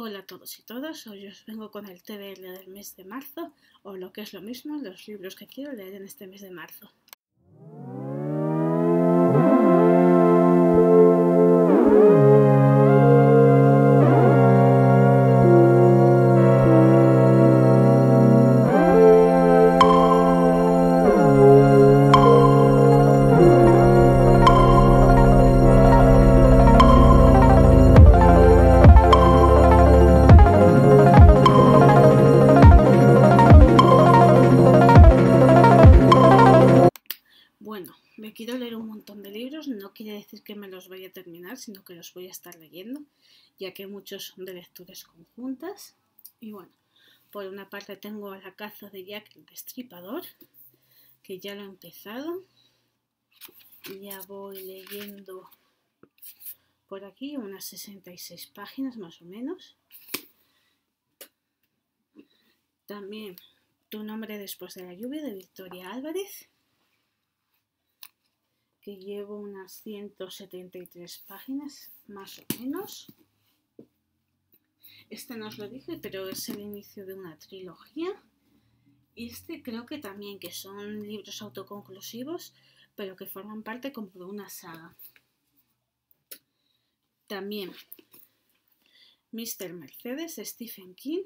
Hola a todos y todas, hoy os vengo con el TBR del mes de marzo, o lo que es lo mismo, los libros que quiero leer en este mes de marzo. Que me los voy a terminar, sino que los voy a estar leyendo, ya que muchos son de lecturas conjuntas. Y bueno, por una parte tengo La caza de Jack el Destripador, que ya lo he empezado. Ya voy leyendo por aquí unas 66 páginas más o menos. También Tu nombre después de la lluvia, de Victoria Álvarez, que llevo unas 173 páginas, más o menos. Este no os lo dije, pero es el inicio de una trilogía. Y este creo que también, que son libros autoconclusivos, pero que forman parte como de una saga. También Mr. Mercedes, de Stephen King.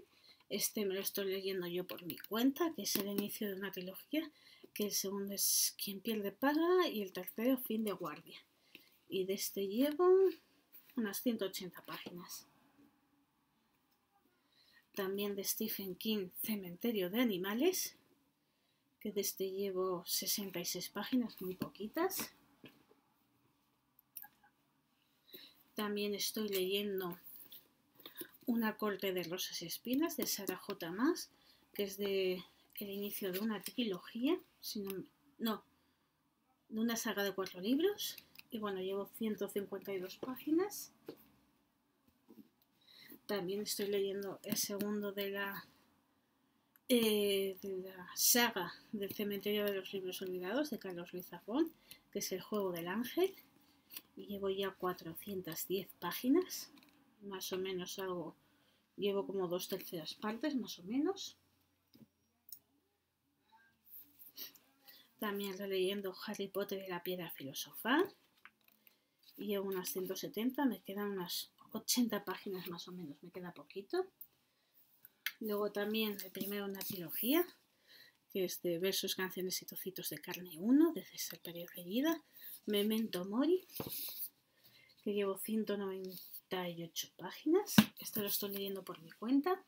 Este me lo estoy leyendo yo por mi cuenta, que es el inicio de una trilogía, que el segundo es Quien pierde paga y el tercero Fin de guardia. Y de este llevo unas 180 páginas. También de Stephen King, Cementerio de animales, que de este llevo 66 páginas, muy poquitas. También estoy leyendo Una corte de rosas y espinas, de Sara J. Maas, que es de el inicio de una trilogía, de una saga de 4 libros. Y bueno, llevo 152 páginas. También estoy leyendo el segundo de la saga del cementerio de los libros olvidados, de Carlos Ruiz Zafón, que es El juego del ángel. Y llevo ya 410 páginas, más o menos algo. Llevo como 2/3 partes, más o menos. También estoy leyendo Harry Potter y la piedra filosofal. Llevo unas 170, me quedan unas 80 páginas más o menos, me queda poquito. Luego también el primero una trilogía, que es de Versos, Canciones y Trocitos de Carne 1, de César, Memento Mori, que llevo 198 páginas. Esto lo estoy leyendo por mi cuenta.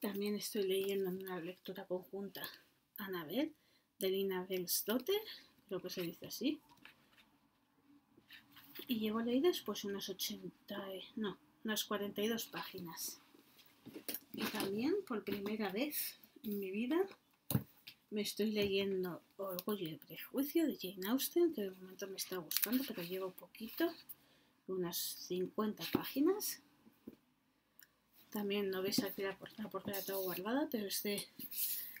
También estoy leyendo en una lectura conjunta Anabel, de Lina Belstotter, creo que se dice así. Y llevo leídas pues unas 42 páginas. Y también por primera vez en mi vida me estoy leyendo Orgullo y Prejuicio, de Jane Austen, que de momento me está gustando, pero llevo poquito, unas 50 páginas. También no veis aquí la portada porque la tengo guardada, pero es de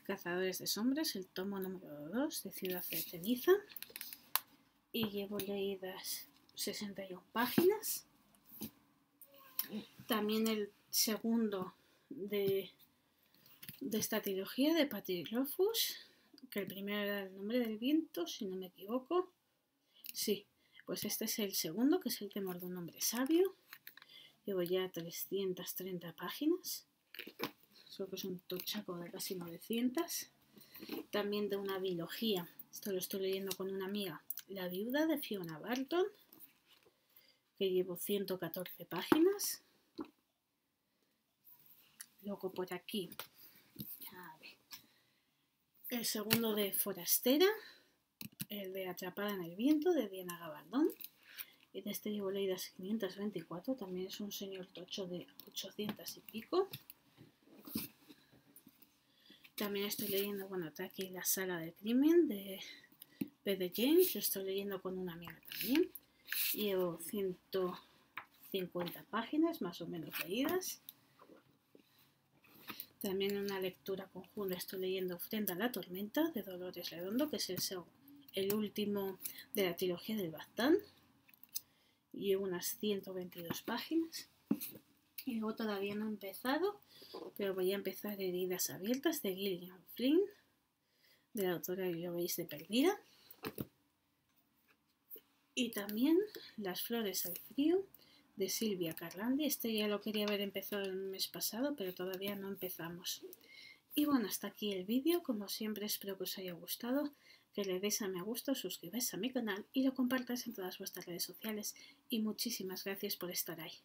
Cazadores de sombras, el tomo número 2, de Ciudad de ceniza. Y llevo leídas 61 páginas. También el segundo de esta trilogía, de Patrick Rothfuss, que el primero era El nombre del viento, si no me equivoco. Sí, pues este es el segundo, que es El temor de un hombre sabio. Llevo ya 330 páginas, creo que es un tochaco de casi 900. También de una biología, esto lo estoy leyendo con una amiga, La viuda, de Fiona Barton, que llevo 114 páginas. Luego por aquí, a ver, el segundo de Forastera, el de Atrapada en el viento, de Diana Gabaldón. Y de este llevo leídas 524, también es un señor tocho de 800 y pico. También estoy leyendo, Ataque y la sala del crimen, de Peter James, lo estoy leyendo con una amiga también. Llevo 150 páginas más o menos leídas. También en una lectura conjunta estoy leyendo Frente a la tormenta, de Dolores Redondo, que es el último de la trilogía del Baztán. y unas 122 páginas. Y luego todavía no he empezado, pero voy a empezar Heridas Abiertas de Gillian Flynn, de la autora que lo veis de perdida. Y también Las flores al frío de Silvia Carlandi. Este ya lo quería haber empezado el mes pasado, pero todavía no empezamos. Y bueno, hasta aquí el vídeo. Como siempre, espero que os haya gustado, que le deis a me gusta, os suscribáis a mi canal y lo compartáis en todas vuestras redes sociales. Y muchísimas gracias por estar ahí.